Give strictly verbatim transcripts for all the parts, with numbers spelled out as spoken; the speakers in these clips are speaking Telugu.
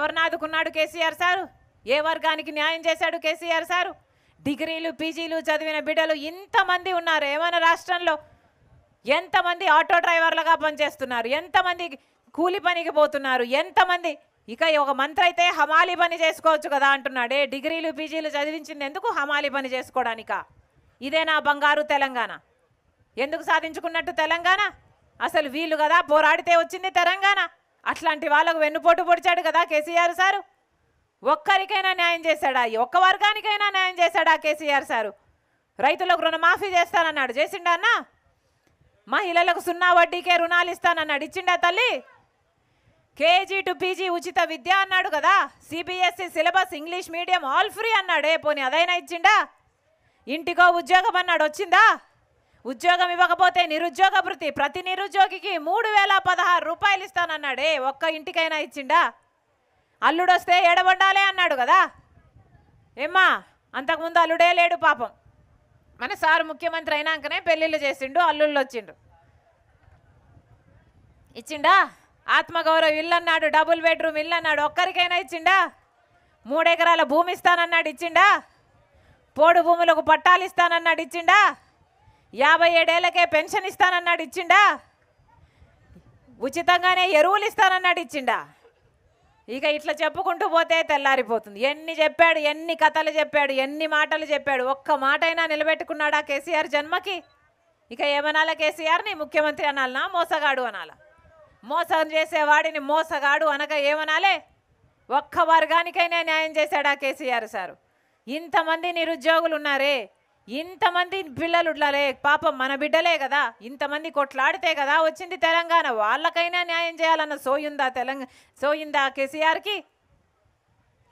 ఎవరిని ఆదుకున్నాడు కేసీఆర్ సారు? ఏ వర్గానికి న్యాయం చేశాడు కేసీఆర్ సారు? డిగ్రీలు పీజీలు చదివిన బిడ్డలు ఇంతమంది ఉన్నారు. ఏమైనా రాష్ట్రంలో ఎంతమంది ఆటో డ్రైవర్లుగా పనిచేస్తున్నారు? ఎంతమంది కూలి పనికి పోతున్నారు? ఎంతమంది? ఇక ఒక మంత్రి అయితే హమాలి పని చేసుకోవచ్చు కదా అంటున్నాడే. డిగ్రీలు పీజీలు చదివించింది ఎందుకు? హమాలి పని చేసుకోవడానిక? ఇదేనా బంగారు తెలంగాణ? ఎందుకు సాధించుకున్నట్టు తెలంగాణ? అసలు వీళ్ళు కదా పోరాడితే వచ్చింది తెలంగాణ. అట్లాంటి వాళ్ళకు వెన్నుపోటు పొడిచాడు కదా కేసీఆర్ సారు. ఒక్కరికైనా న్యాయం చేశాడా? ఒక్క వర్గానికైనా న్యాయం చేశాడా కేసీఆర్ సారు? రైతులకు రుణమాఫీ చేస్తానన్నాడు, చేసిండా అన్నా? మహిళలకు సున్నా వడ్డీకే రుణాలు ఇస్తానన్నాడు, ఇచ్చిండా తల్లి? కేజీ టు పీజీ ఉచిత విద్య అన్నాడు కదా. CBSE syllabus, English medium all free అన్నాడే, పోనీ అదైనా ఇచ్చిండా? ఇంటికో ఉద్యోగం అన్నాడు, వచ్చిందా? ఉద్యోగం ఇవ్వకపోతే నిరుద్యోగ భృతి, ప్రతి నిరుద్యోగికి మూడు వేల పదహారు రూపాయలు ఇస్తానన్నాడే, ఒక్క ఇంటికైనా ఇచ్చిండా? అల్లుడొస్తే ఏడబొండాలే అన్నాడు కదా. ఏమ్మా అంతకుముందు అల్లుడే లేడు పాపం, మన సార్ ముఖ్యమంత్రి అయినాకనే పెళ్ళిళ్ళు చేసిండు, అల్లుళ్ళు వచ్చిండు. ఇచ్చిండా? ఆత్మగౌరవ ఇల్లు అన్నాడు, డబుల్ బెడ్రూమ్ ఇల్లు అన్నాడు, ఒక్కరికైనా ఇచ్చిండా? మూడెకరాల భూమి ఇస్తానన్నాడు, ఇచ్చిండా? పోడు భూములకు పట్టాలు ఇస్తానన్నాడు, ఇచ్చిండా? యాభై ఏడేళ్ళకే పెన్షన్ ఇస్తానన్నాడు, ఇచ్చిండా? ఉచితంగానే ఎరువులు ఇస్తానన్నాడు, ఇచ్చిండా? ఇక ఇట్లా చెప్పుకుంటూ పోతే తెల్లారిపోతుంది. ఎన్ని చెప్పాడు, ఎన్ని కథలు చెప్పాడు, ఎన్ని మాటలు చెప్పాడు, ఒక్క మాట అయినా నిలబెట్టుకున్నాడా కేసీఆర్ జన్మకి? ఇక ఏమనాలా కేసీఆర్ని? ముఖ్యమంత్రి అనాలనా, మోసగాడు అనాలా? మోసం చేసేవాడిని మోసగాడు అనక ఏమనాలే? ఒక్క వర్గానికైనా న్యాయం చేశాడా కేసీఆర్ సారు? ఇంతమంది నిరుద్యోగులు ఉన్నారే, ఇంతమంది పిల్లలు ఉండలే, పాపం మన బిడ్డలే కదా, ఇంతమంది కొట్లాడితే కదా వచ్చింది తెలంగాణ, వాళ్ళకైనా న్యాయం చేయాలన్న సోయుందా తెలంగాణ సోయుందా కేసీఆర్కి?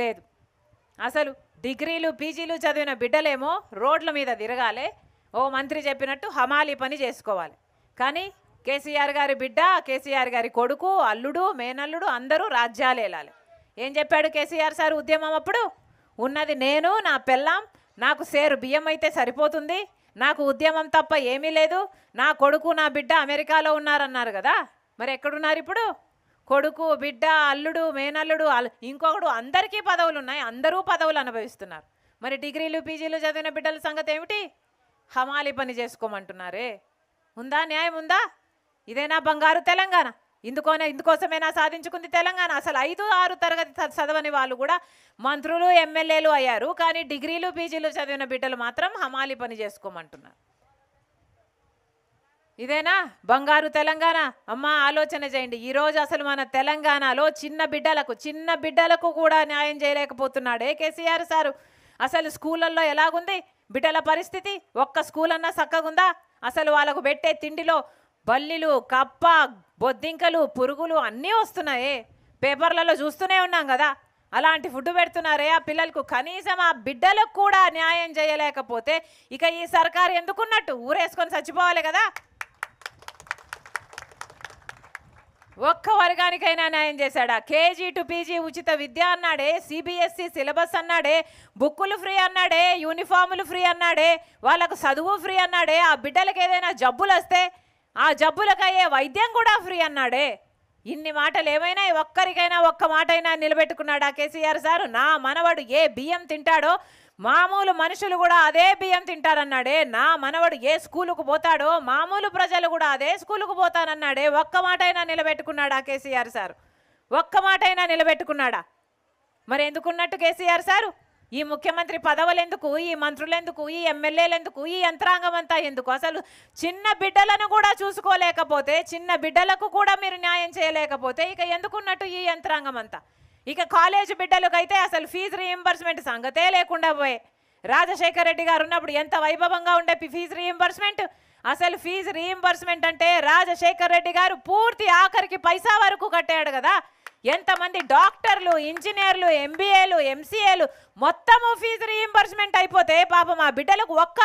లేదు. అసలు డిగ్రీలు పీజీలు చదివిన బిడ్డలేమో రోడ్ల మీద తిరగాలి, ఓ మంత్రి చెప్పినట్టు హమాలి పని చేసుకోవాలి. కానీ కేసీఆర్ గారి బిడ్డ, కేసీఆర్ గారి కొడుకు, అల్లుడు, మేనల్లుడు అందరూ రాజ్యాలు వెళ్ళాలి. ఏం చెప్పాడు కేసీఆర్ సార్ ఉద్యమం అప్పుడు? ఉన్నది నేను, నా పెళ్ళాం, నాకు సేరు బియ్యం అయితే సరిపోతుంది, నాకు ఉద్యమం తప్ప ఏమీ లేదు, నా కొడుకు నా బిడ్డ అమెరికాలో ఉన్నారన్నారు కదా. మరి ఎక్కడున్నారు ఇప్పుడు? కొడుకు, బిడ్డ, అల్లుడు, మేనల్లుడు, ఇంకొకడు, అందరికీ పదవులు ఉన్నాయి, అందరూ పదవులు అనుభవిస్తున్నారు. మరి డిగ్రీలు పీజీలు చదివిన బిడ్డల సంగతి ఏమిటి? హమాలి పని చేసుకోమంటున్నారే. ఉందా న్యాయం? ఉందా? ఇదేనా బంగారు తెలంగాణ? ఇందుకోనే ఇందుకోసమైనా సాధించుకుంది తెలంగాణ? అసలు ఐదు ఆరు తరగతి చదవని వాళ్ళు కూడా మంత్రులు, ఎమ్మెల్యేలు అయ్యారు. కానీ డిగ్రీలు పీజీలు చదివిన బిడ్డలు మాత్రం హమాలి పని చేసుకోమంటున్నారు. ఇదేనా బంగారు తెలంగాణ? అమ్మా ఆలోచన చేయండి. ఈరోజు అసలు మన తెలంగాణలో చిన్న బిడ్డలకు చిన్న బిడ్డలకు కూడా న్యాయం చేయలేకపోతున్నాడే కేసీఆర్ సారు. అసలు స్కూళ్ళల్లో ఎలాగుంది బిడ్డల పరిస్థితి? ఒక్క స్కూల్ అన్నా చక్కగుందా? అసలు వాళ్ళకు పెట్టే తిండిలో బల్లిలు, కప్ప, బొద్దింకలు, పురుగులు అన్నీ వస్తున్నాయే, పేపర్లలో చూస్తూనే ఉన్నాం కదా. అలాంటి ఫుడ్ పెడుతున్నారే ఆ పిల్లలకు. కనీసం ఆ బిడ్డలకు కూడా న్యాయం చేయలేకపోతే ఇక ఈ సర్కారు ఎందుకున్నట్టు? ఊరేసుకొని చచ్చిపోవాలి కదా. ఒక్క వర్గానికైనా న్యాయం చేశాడా? కేజీ టు పీజీ ఉచిత విద్య అన్నాడే, సిబిఎస్ఈ సిలబస్ అన్నాడే, బుక్కులు ఫ్రీ అన్నాడే, యూనిఫాములు ఫ్రీ అన్నాడే, వాళ్ళకు చదువు ఫ్రీ అన్నాడే, ఆ బిడ్డలకు ఏదైనా జబ్బులు వస్తే ఆ జబ్బులకయ్యే వైద్యం కూడా ఫ్రీ అన్నాడే. ఇన్ని మాటలు ఏమైనా ఒక్కరికైనా ఒక్క మాట అయినా నిలబెట్టుకున్నాడా కేసీఆర్ సారు? నా మనవడు ఏ బియ్యం తింటాడో మామూలు మనుషులు కూడా అదే బియ్యం తింటారన్నాడే. నా మనవడు ఏ స్కూలుకు పోతాడో మామూలు ప్రజలు కూడా అదే స్కూలుకు పోతానన్నాడే. ఒక్క మాట అయినా నిలబెట్టుకున్నాడా కేసీఆర్ సారు? ఒక్క మాట అయినా నిలబెట్టుకున్నాడా? మరి ఎందుకున్నట్టు కేసీఆర్ సారు? ఈ ముఖ్యమంత్రి పదవులెందుకు, ఈ మంత్రులెందుకు, ఈ ఎమ్మెల్యేలెందుకు, ఈ యంత్రాంగం అంతా ఎందుకు? అసలు చిన్న బిడ్డలను కూడా చూసుకోలేకపోతే, చిన్న బిడ్డలకు కూడా మీరు న్యాయం చేయలేకపోతే ఇక ఎందుకున్నట్టు ఈ యంత్రాంగం అంతా? ఇక కాలేజీ బిడ్డలకైతే అసలు ఫీజు రీయింబర్స్మెంట్ సంగతే లేకుండా పోయే. రాజశేఖర రెడ్డి గారు ఉన్నప్పుడు ఎంత వైభవంగా ఉండే ఫీజు రీయింబర్స్మెంట్. అసలు ఫీజు రీయింబర్స్మెంట్ అంటే రాజశేఖర రెడ్డి గారు పూర్తి ఆఖరికి పైసా వరకు కట్టాడు కదా. ఎంతమంది డాక్టర్లు, ఇంజనీర్లు, ఎంబీఏలు, ఎంసీఏలు మొత్తము ఫీజు రీయింబర్స్మెంట్ అయిపోతే పాపం ఆ బిడ్డలకు ఒక్క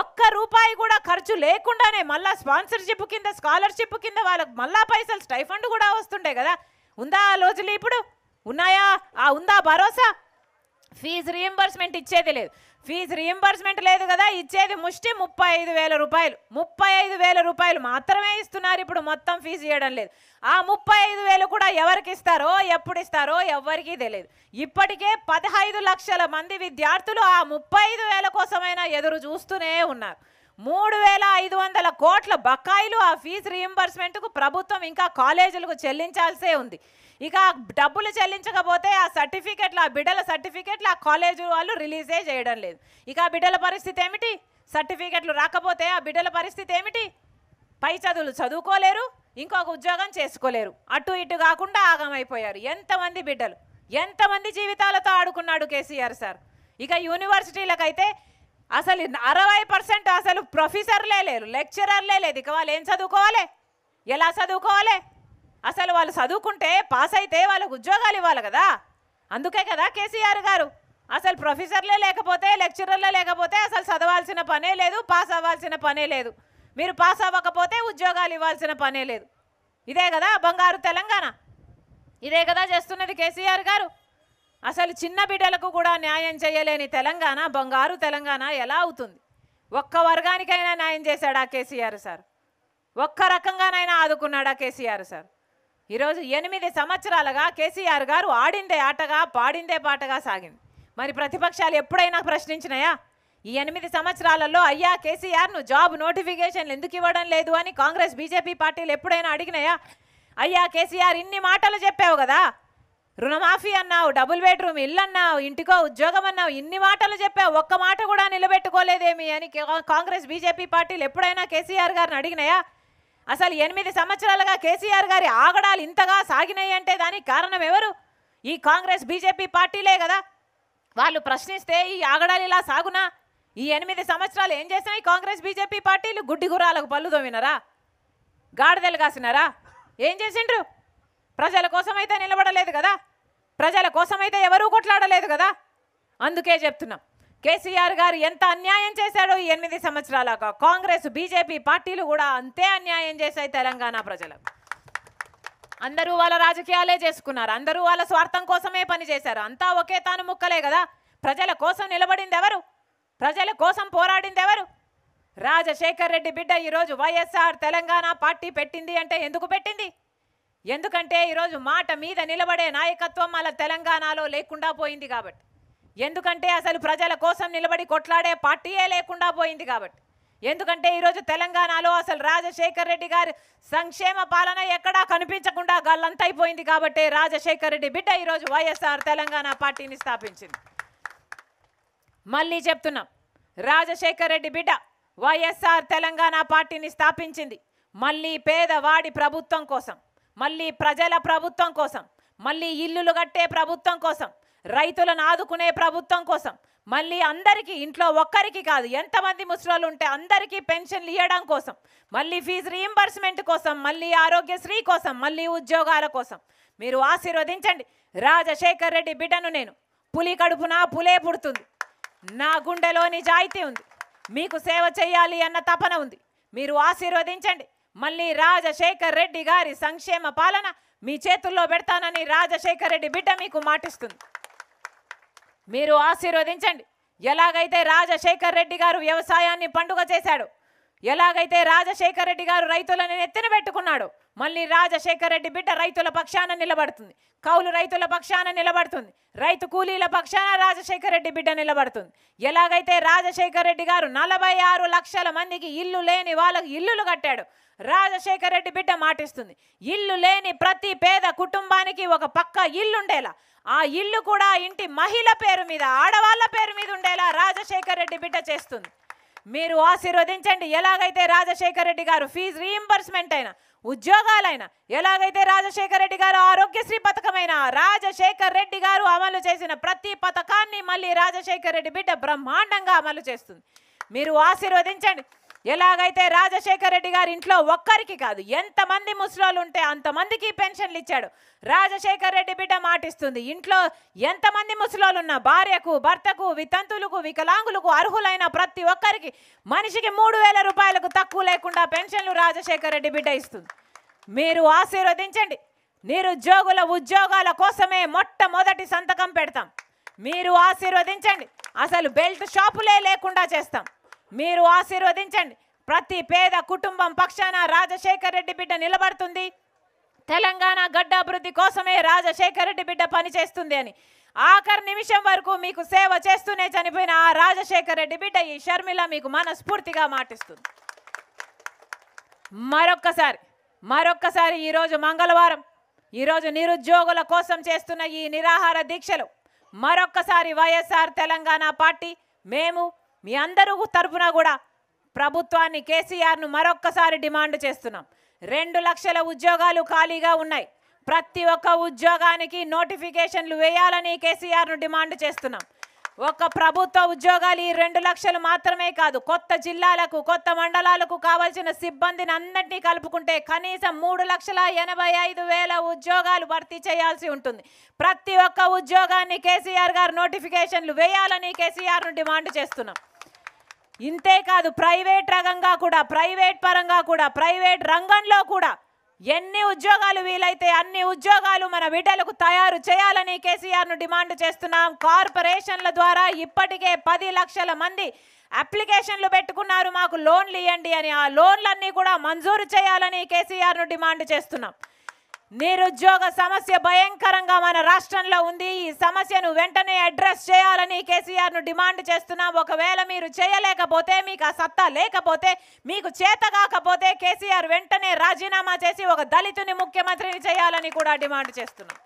ఒక్క రూపాయి కూడా ఖర్చు లేకుండానే మళ్ళా స్పాన్సర్షిప్ కింద, స్కాలర్షిప్ కింద వాళ్ళకు మళ్ళా పైసలు, స్టైఫండ్ కూడా వస్తుండే కదా. ఉందా ఆ రోజులు? ఇప్పుడు ఉన్నాయా? ఆ ఉందా భరోసా? ఫీజు రీయింబర్స్మెంట్ ఇచ్చేది లేదు. ఫీజు రీయింబర్స్‌మెంట్ లేదు కదా, ఇచ్చేది ముష్టి ముప్పై ఐదు వేల రూపాయలు. ముప్పై ఐదు వేల రూపాయలు మాత్రమే ఇస్తున్నారు ఇప్పుడు, మొత్తం ఫీజు ఇవ్వడం లేదు. ఆ ముప్పై ఐదు వేలు కూడా ఎవరికి ఇస్తారో ఎప్పుడు ఇస్తారో ఎవరికీ తెలియదు. ఇప్పటికే పదహైదు లక్షల మంది విద్యార్థులు ఆ ముప్పై ఐదు వేల కోసమైనా ఎదురు చూస్తూనే ఉన్నారు. మూడు వేల ఐదు వందల కోట్ల బకాయిలు ఆ ఫీజు రీయింబర్స్మెంట్కు ప్రభుత్వం ఇంకా కాలేజీలకు చెల్లించాల్సే ఉంది. ఇక డబ్బులు చెల్లించకపోతే ఆ సర్టిఫికెట్లు, ఆ బిడ్డల సర్టిఫికెట్లు ఆ కాలేజీ వాళ్ళు రిలీజే చేయడం లేదు. ఇక ఆ బిడ్డల పరిస్థితి ఏమిటి? సర్టిఫికెట్లు రాకపోతే ఆ బిడ్డల పరిస్థితి ఏమిటి? పై చదువులు చదువుకోలేరు, ఇంకొక ఉద్యోగం చేసుకోలేరు, అటు ఇటు కాకుండా ఆగమైపోయారు. ఎంతమంది బిడ్డలు, ఎంతమంది జీవితాలతో ఆడుకున్నాడు కేసీఆర్ సార్. ఇక యూనివర్సిటీలకైతే అసలు అరవై పర్సెంట్ అసలు ప్రొఫెసర్లే లేరు, లెక్చరర్లే లేదు. ఇక వాళ్ళు ఏం చదువుకోవాలి, ఎలా చదువుకోవాలి? అసలు వాళ్ళు చదువుకుంటే పాస్ అయితే వాళ్ళకు ఉద్యోగాలు ఇవ్వాలి కదా. అందుకే కదా కేసీఆర్ గారు అసలు ప్రొఫెసర్లే లేకపోతే లెక్చరర్లే లేకపోతే అసలు చదవాల్సిన పనే లేదు, పాస్ అవ్వాల్సిన పనే లేదు, మీరు పాస్ అవ్వకపోతే ఉద్యోగాలు ఇవ్వాల్సిన పనే లేదు. ఇదే కదా బంగారు తెలంగాణ, ఇదే కదా చేస్తున్నది కేసీఆర్ గారు. అసలు చిన్న బిడ్డలకు కూడా న్యాయం చేయలేని తెలంగాణ, బంగారు తెలంగాణ ఎలా అవుతుంది? ఒక్క వర్గానికైనా న్యాయం చేశాడా కేసీఆర్ సార్? ఒక్క రకంగానైనా ఆదుకున్నాడా కేసీఆర్ సార్? ఈరోజు ఎనిమిది సంవత్సరాలుగా కేసీఆర్ గారు ఆడిందే ఆటగా పాడిందే పాటగా సాగింది. మరి ప్రతిపక్షాలు ఎప్పుడైనా ప్రశ్నించినాయా ఈ ఎనిమిది సంవత్సరాలలో, అయ్యా కేసీఆర్ను జాబ్ నోటిఫికేషన్లు ఎందుకు ఇవ్వడం లేదు అని కాంగ్రెస్ బీజేపీ పార్టీలు ఎప్పుడైనా అడిగినాయా? అయ్యా కేసీఆర్ ఇన్ని మాటలు చెప్పావు కదా, రుణమాఫీ అన్నావు, డబుల్ బెడ్రూమ్ ఇల్లు అన్నావు, ఇంటికో ఉద్యోగం అన్నావు, ఇన్ని మాటలు చెప్పావు, ఒక్క మాట కూడా నిలబెట్టుకోలేదేమి అని కాంగ్రెస్ బీజేపీ పార్టీలు ఎప్పుడైనా కేసీఆర్ గారిని అడిగినాయా? అసలు ఎనిమిది సంవత్సరాలుగా కేసీఆర్ గారి ఆగడాలు ఇంతగా సాగినాయి అంటే దానికి కారణం ఎవరు? ఈ కాంగ్రెస్ బీజేపీ పార్టీలే కదా. వాళ్ళు ప్రశ్నిస్తే ఈ ఆగడాలు ఇలా సాగునా? ఈ ఎనిమిది సంవత్సరాలు ఏం చేసినాయి కాంగ్రెస్ బీజేపీ పార్టీలు? గుడ్డి గుర్రాలకు పళ్ళు దోమినారా? గాడిదలు కాసినారా? ఏం చేసిండ్రు? ప్రజల కోసమైతే నిలబడలేదు కదా, ప్రజల కోసమైతే ఎవరూ కొట్లాడలేదు కదా. అందుకే చెప్తున్నాం, కేసీఆర్ గారు ఎంత అన్యాయం చేశాడో ఈ ఎనిమిది సంవత్సరాలుగా, కాంగ్రెస్ బీజేపీ పార్టీలు కూడా అంతే అన్యాయం చేశాయి తెలంగాణ ప్రజలకు. అందరూ వాళ్ళ రాజకీయాలే చేసుకున్నారు, అందరూ వాళ్ళ స్వార్థం కోసమే పనిచేశారు, అంతా ఒకే తాను ముక్కలే కదా. ప్రజల కోసం నిలబడింది ఎవరు? ప్రజల కోసం పోరాడింది ఎవరు? రాజశేఖర్ రెడ్డి బిడ్డ ఈరోజు వైఎస్ఆర్ తెలంగాణ పార్టీ పెట్టింది అంటే ఎందుకు పెట్టింది? ఎందుకంటే ఈరోజు మాట మీద నిలబడే నాయకత్వం అలా తెలంగాణలో లేకుండా పోయింది కాబట్టి, ఎందుకంటే అసలు ప్రజల కోసం నిలబడి కొట్లాడే పార్టీయే లేకుండా పోయింది కాబట్టి, ఎందుకంటే ఈరోజు తెలంగాణలో అసలు రాజశేఖర్ రెడ్డి గారి సంక్షేమ పాలన ఎక్కడా కనిపించకుండా గల్లంతైపోయింది కాబట్టి రాజశేఖర్ రెడ్డి బిడ్డ ఈరోజు వైఎస్ఆర్ తెలంగాణ పార్టీని స్థాపించింది. మళ్ళీ చెప్తున్నాం, రాజశేఖర్ రెడ్డి బిడ్డ వైఎస్ఆర్ తెలంగాణ పార్టీని స్థాపించింది మళ్ళీ పేదవాడి ప్రభుత్వం కోసం, మళ్ళీ ప్రజల ప్రభుత్వం కోసం, మళ్ళీ ఇల్లులు కట్టే ప్రభుత్వం కోసం, రైతులను ఆదుకునే ప్రభుత్వం కోసం, మళ్ళీ అందరికీ, ఇంట్లో ఒక్కరికి కాదు ఎంతమంది ముసలోళ్ళు ఉంటే అందరికీ పెన్షన్లు ఇవ్వడం కోసం, మళ్ళీ ఫీజు రీయింబర్స్మెంట్ కోసం, మళ్ళీ ఆరోగ్యశ్రీ కోసం, మళ్ళీ ఉద్యోగాల కోసం. మీరు ఆశీర్వదించండి రాజశేఖర్ రెడ్డి బిడ్డను. నేను పులి కడుపున పులే పుడుతుంది, నా గుండెలో నిజాయితీ ఉంది, మీకు సేవ చేయాలి అన్న తపన ఉంది. మీరు ఆశీర్వదించండి, మళ్ళీ రాజశేఖర్ రెడ్డి గారి సంక్షేమ పాలన మీ చేతుల్లో పెడతానని రాజశేఖర్ రెడ్డి బిడ్డ మీకు మాటిస్తుంది. మీరు ఆశీర్వదించండి. ఎలాగైతే రాజశేఖర్ రెడ్డి గారు వ్యవసాయాన్ని పండుగ చేశాడు, ఎలాగైతే రాజశేఖర్ రెడ్డి గారు రైతులను ఎత్తిన పెట్టుకున్నాడు, మళ్ళీ రాజశేఖర్ రెడ్డి బిడ్డ రైతుల పక్షాన నిలబడుతుంది, కౌలు రైతుల పక్షాన నిలబడుతుంది, రైతు కూలీల పక్షాన రాజశేఖర్ రెడ్డి బిడ్డ నిలబడుతుంది. ఎలాగైతే రాజశేఖర్ రెడ్డి గారు నలభై ఆరు లక్షల మందికి ఇల్లు లేని వాళ్ళకు ఇల్లులు కట్టాడు, రాజశేఖర్ రెడ్డి బిడ్డ మాటిస్తుంది ఇల్లు లేని ప్రతి పేద కుటుంబానికి ఒక పక్క ఇల్లు ఉండేలా, ఆ ఇల్లు కూడా ఇంటి మహిళ పేరు మీద, ఆడవాళ్ళ పేరు మీద ఉండేలా రాజశేఖర్ రెడ్డి బిడ్డ చేస్తుంది. మీరు ఆశీర్వదించండి. ఎలాగైతే రాజశేఖర్ రెడ్డి గారు ఫీజు రీయింబర్స్మెంట్ అయినా, ఉద్యోగాలైనా, ఎలాగైతే రాజశేఖర్ రెడ్డి గారు ఆరోగ్యశ్రీ పథకమైనా, రాజశేఖర్ రెడ్డి గారు అమలు చేసిన ప్రతి పథకాన్ని మళ్ళీ రాజశేఖర్ రెడ్డి బిడ్డ బ్రహ్మాండంగా అమలు చేస్తుంది. మీరు ఆశీర్వదించండి. ఎలాగైతే రాజశేఖర్ రెడ్డి గారు ఇంట్లో ఒక్కరికి కాదు ఎంతమంది ముసలోళ్ళు ఉంటే అంతమందికి పెన్షన్లు ఇచ్చాడు, రాజశేఖర్ రెడ్డి బిడ్డ మాటిస్తుంది ఇంట్లో ఎంతమంది ముసలోళ్ళు ఉన్నా భార్యకు, భర్తకు, వితంతులకు, వికలాంగులకు, అర్హులైన ప్రతి ఒక్కరికి మనిషికి మూడు వేల రూపాయలకు తక్కువ లేకుండా పెన్షన్లు రాజశేఖర్ రెడ్డి బిడ్డ ఇస్తుంది. మీరు ఆశీర్వదించండి. నిరుద్యోగుల ఉద్యోగాల కోసమే మొట్టమొదటి సంతకం పెడతాం. మీరు ఆశీర్వదించండి అసలు బెల్ట్ షాపులే లేకుండా చేస్తాం మీరు ఆశీర్వదించండి ప్రతి పేద కుటుంబం పక్షాన రాజశేఖర్ రెడ్డి బిడ్డ నిలబడుతుంది తెలంగాణ గడ్డ అభివృద్ధి కోసమే రాజశేఖర్ రెడ్డి బిడ్డ పని చేస్తుంది అని ఆఖరి నిమిషం వరకు మీకు సేవ చేస్తూనే చనిపోయిన ఆ రాజశేఖర్ రెడ్డి బిడ్డ ఈ షర్మిల మీకు మనస్ఫూర్తిగా మాటిస్తుంది మరొక్కసారి మరొక్కసారి ఈ రోజు మంగళవారం ఈ రోజు నిరుద్యోగుల కోసం చేస్తున్న ఈ నిరాహార దీక్షలు మరొక్కసారి వైఎస్ఆర్ తెలంగాణ పార్టీ మేము మీ అందరూ తరపున కూడా ప్రభుత్వాన్ని కేసీఆర్ ను మరొక్కసారి డిమాండ్ చేస్తున్నాం రెండు లక్షల ఉద్యోగాలు ఖాళీగా ఉన్నాయి ప్రతి ఒక్క ఉద్యోగానికి నోటిఫికేషన్లు వేయాలని కేసీఆర్ ను డిమాండ్ చేస్తున్నాం ఒక ప్రభుత్వ ఉద్యోగాలు ఈ రెండు లక్షలు మాత్రమే కాదు కొత్త జిల్లాలకు కొత్త మండలాలకు కావాల్సిన సిబ్బందిని అందరినీ కలుపుకుంటే కనీసం మూడు లక్షల ఎనభై ఐదు వేల ఉద్యోగాలు భర్తీ చేయాల్సి ఉంటుంది ప్రతి ఒక్క ఉద్యోగాన్ని కేసీఆర్ గారు నోటిఫికేషన్లు వేయాలని కేసీఆర్ను డిమాండ్ చేస్తున్నాం ఇంతే కాదు ప్రైవేట్ రంగంగా కూడా ప్రైవేట్ పరంగా కూడా ప్రైవేట్ రంగంలో కూడా ఎన్ని ఉద్యోగాలు వీలైతే అన్ని ఉద్యోగాలు మన బిడ్డలకు తయారు చేయాలని కేసీఆర్ ను డిమాండ్ చేస్తున్నాం కార్పొరేషన్ల ద్వారా ఇప్పటికే పది లక్షల మంది అప్లికేషన్లు పెట్టుకున్నారు మాకు లోన్లు ఇవ్వండి అని ఆ లోన్లన్నీ కూడా మంజూరు చేయాలని కేసీఆర్ ను డిమాండ్ చేస్తున్నాం నిరుద్యోగ సమస్య భయంకరంగా మన రాష్ట్రంలో ఉంది ఈ సమస్యను వెంటనే అడ్రస్ చేయాలని కేసీఆర్ ను డిమాండ్ చేస్తున్నాం ఒకవేళ మీరు చేయలేకపోతే మీకు ఆ సత్తా లేకపోతే మీకు చేత కాకపోతే కేసీఆర్ వెంటనే రాజీనామా చేసి ఒక దళితుని ముఖ్యమంత్రిని చేయాలని కూడా డిమాండ్ చేస్తున్నాం